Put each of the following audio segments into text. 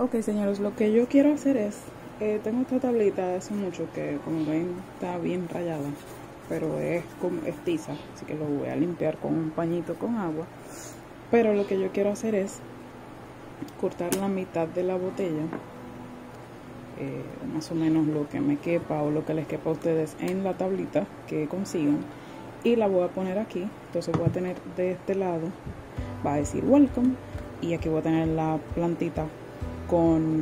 Ok, señores, lo que yo quiero hacer es, tengo esta tablita hace mucho que, como ven, está bien rayada, pero es tiza, así que lo voy a limpiar con un pañito con agua. Pero lo que yo quiero hacer es cortar la mitad de la botella, más o menos lo que me quepa o lo que les quepa a ustedes en la tablita que consigan, y la voy a poner aquí. Entonces voy a tener de este lado, va a decir welcome, y aquí voy a tener la plantita con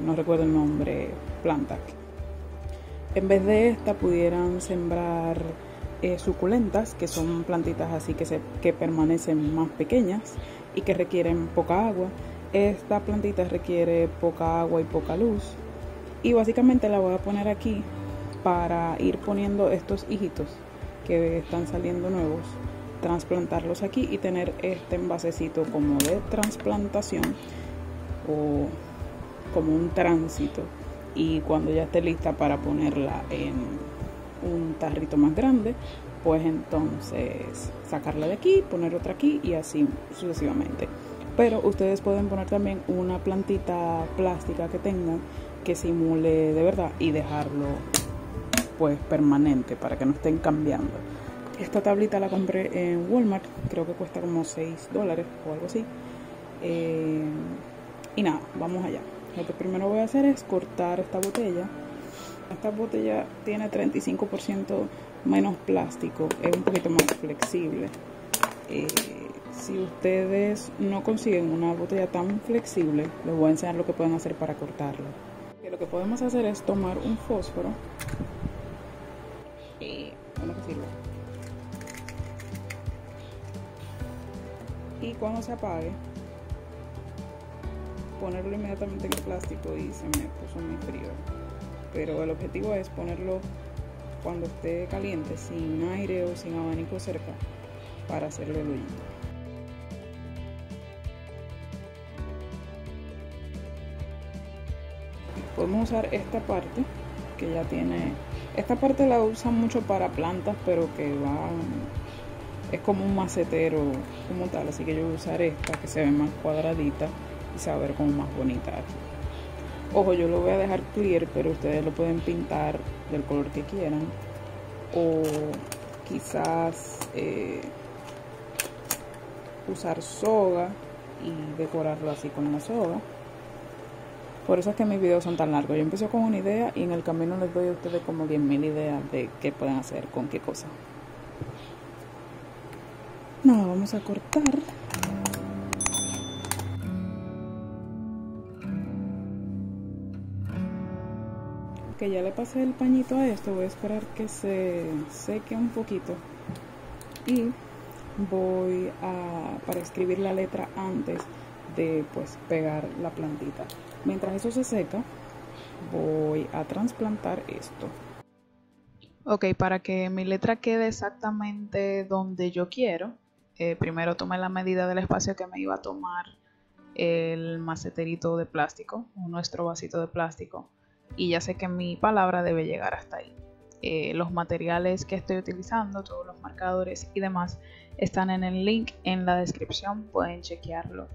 no recuerdo el nombre, planta. En vez de esta pudieran sembrar suculentas, que son plantitas así que permanecen más pequeñas y que requieren poca agua. Esta plantita requiere poca agua y poca luz, y básicamente la voy a poner aquí para ir poniendo estos hijitos que están saliendo nuevos, trasplantarlos aquí y tener este envasecito como de trasplantación o como un tránsito, y cuando ya esté lista para ponerla en un tarrito más grande, pues entonces sacarla de aquí, poner otra aquí y así sucesivamente. Pero ustedes pueden poner también una plantita plástica que tengan que simule de verdad y dejarlo pues permanente para que no estén cambiando. Esta tablita la compré en Walmart, creo que cuesta como $6 o algo así. Y nada, vamos allá. Lo que primero voy a hacer es cortar esta botella. Esta botella tiene 35% menos plástico, es un poquito más flexible. Si ustedes no consiguen una botella tan flexible, les voy a enseñar lo que pueden hacer para cortarla. Lo que podemos hacer es tomar un fósforo y bueno, que sirva. Y cuando se apague, ponerlo inmediatamente en el plástico, y se me puso muy frío, pero el objetivo es ponerlo cuando esté caliente, sin aire o sin abanico cerca, para hacerle el hoyito. Podemos usar esta parte que ya tiene, esta parte la usan mucho para plantas, pero que va, es como un macetero como tal, así que yo voy a usar esta que se ve más cuadradita y se va a ver como más bonita aquí. Ojo, yo lo voy a dejar clear, pero ustedes lo pueden pintar del color que quieran, o quizás usar soga y decorarlo así con la soga. Por eso es que mis videos son tan largos. Yo empecé con una idea y en el camino les doy a ustedes como 10.000 ideas de qué pueden hacer con qué cosa. Nada, vamos a cortar. Que ya le pasé el pañito a esto, voy a esperar que se seque un poquito y voy a, para escribir la letra antes de pues pegar la plantita. Mientras eso se seca, voy a trasplantar esto. Ok, para que mi letra quede exactamente donde yo quiero, primero tomé la medida del espacio que me iba a tomar el maceterito de plástico, nuestro vasito de plástico, y ya sé que mi palabra debe llegar hasta ahí. Los materiales que estoy utilizando, todos los marcadores y demás, están en el link en la descripción, pueden chequearlo.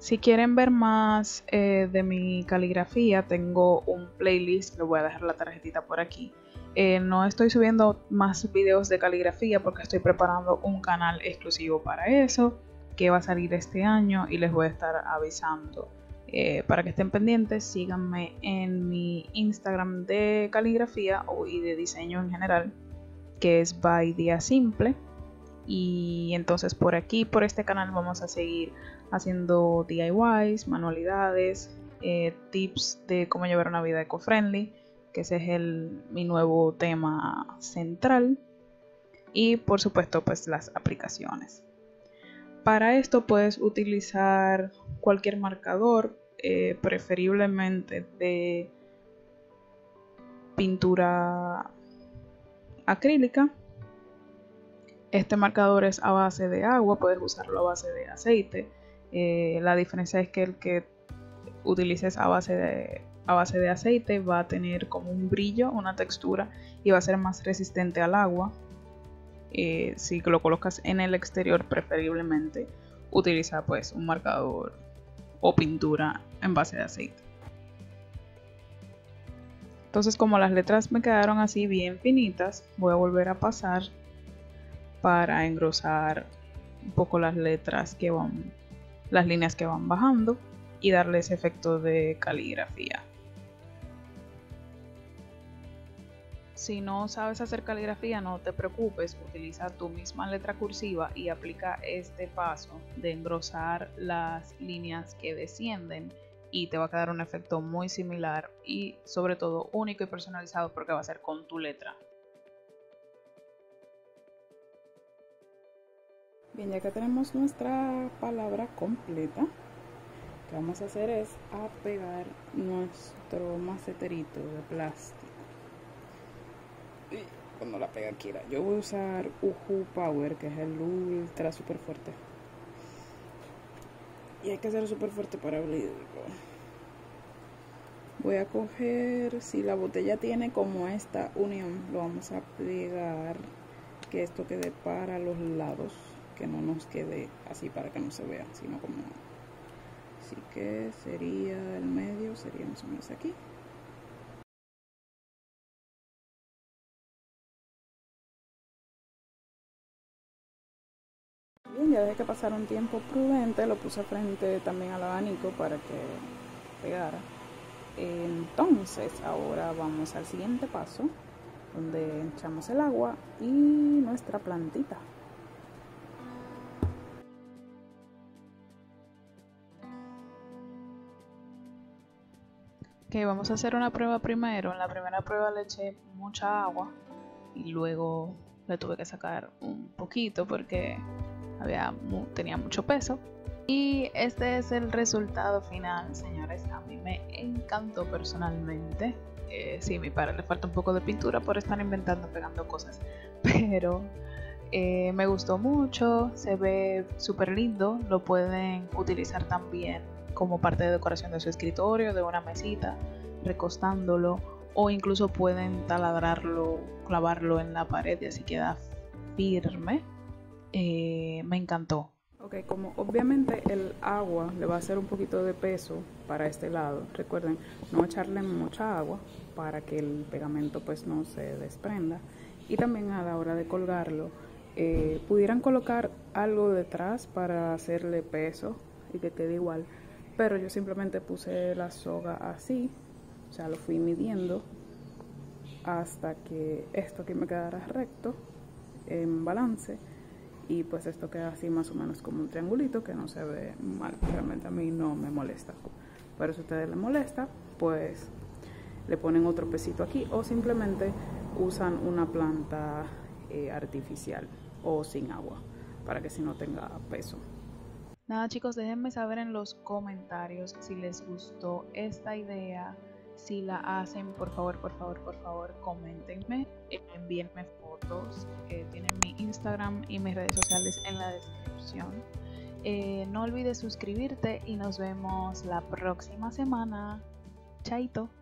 Si quieren ver más de mi caligrafía, tengo un playlist, le voy a dejar la tarjetita por aquí. No estoy subiendo más videos de caligrafía porque estoy preparando un canal exclusivo para eso, que va a salir este año, y les voy a estar avisando. Para que estén pendientes, síganme en mi Instagram de caligrafía y de diseño en general, que es By Dia Simple. Y entonces por aquí, por este canal, vamos a seguir haciendo DIYs, manualidades, tips de cómo llevar una vida eco-friendly, que ese es mi nuevo tema central. Y por supuesto, pues las aplicaciones. Para esto puedes utilizar cualquier marcador, preferiblemente de pintura acrílica. Este marcador es a base de agua, puedes usarlo a base de aceite. La diferencia es que el que utilices a base de aceite va a tener como un brillo, una textura, y va a ser más resistente al agua. Si lo colocas en el exterior, preferiblemente utiliza pues un marcador o pintura en base de aceite. Entonces, como las letras me quedaron así bien finitas, voy a volver a pasar para engrosar un poco las letras que van, las líneas que van bajando, y darle ese efecto de caligrafía. Si no sabes hacer caligrafía, no te preocupes, utiliza tu misma letra cursiva y aplica este paso de engrosar las líneas que descienden, y te va a quedar un efecto muy similar y sobre todo único y personalizado, porque va a ser con tu letra. Bien, ya que tenemos nuestra palabra completa, lo que vamos a hacer es pegar nuestro maceterito de plástico. Cuando la pega quiera, yo voy a usar Uhu Power, que es el ultra super fuerte, y hay que ser super fuerte para abrirlo. Voy a coger, si la botella tiene como esta unión, lo vamos a plegar, que esto quede para los lados, que no nos quede así para que no se vea, sino como, así que sería el medio, sería más o menos aquí. Ya dejé que pasara un tiempo prudente, lo puse frente también al abanico para que pegara. Entonces ahora vamos al siguiente paso, donde echamos el agua y nuestra plantita. Ok, vamos a hacer una prueba primero. En la primera prueba le eché mucha agua y luego le tuve que sacar un poquito porque tenía mucho peso, y este es el resultado final, señores. A mí me encantó personalmente. Sí, mi padre le falta un poco de pintura por estar inventando, pegando cosas, pero me gustó mucho, se ve súper lindo. Lo pueden utilizar también como parte de decoración de su escritorio, de una mesita, recostándolo, o incluso pueden taladrarlo, clavarlo en la pared y así queda firme. Me encantó. Ok, como obviamente el agua le va a hacer un poquito de peso para este lado, recuerden no echarle mucha agua para que el pegamento pues no se desprenda. Y también a la hora de colgarlo, pudieran colocar algo detrás para hacerle peso y que quede igual, pero yo simplemente puse la soga así, o sea, lo fui midiendo hasta que esto aquí me quedara recto, en balance. Y pues esto queda así más o menos como un triangulito, que no se ve mal. Realmente a mí no me molesta, pero si a ustedes les molesta, pues le ponen otro pesito aquí, o simplemente usan una planta artificial o sin agua, para que si no tenga peso. Nada, chicos, déjenme saber en los comentarios si les gustó esta idea. Si la hacen, por favor, por favor, por favor, coméntenme, envíenme fotos. Tienen mi Instagram y mis redes sociales en la descripción. No olvides suscribirte y nos vemos la próxima semana. Chaito.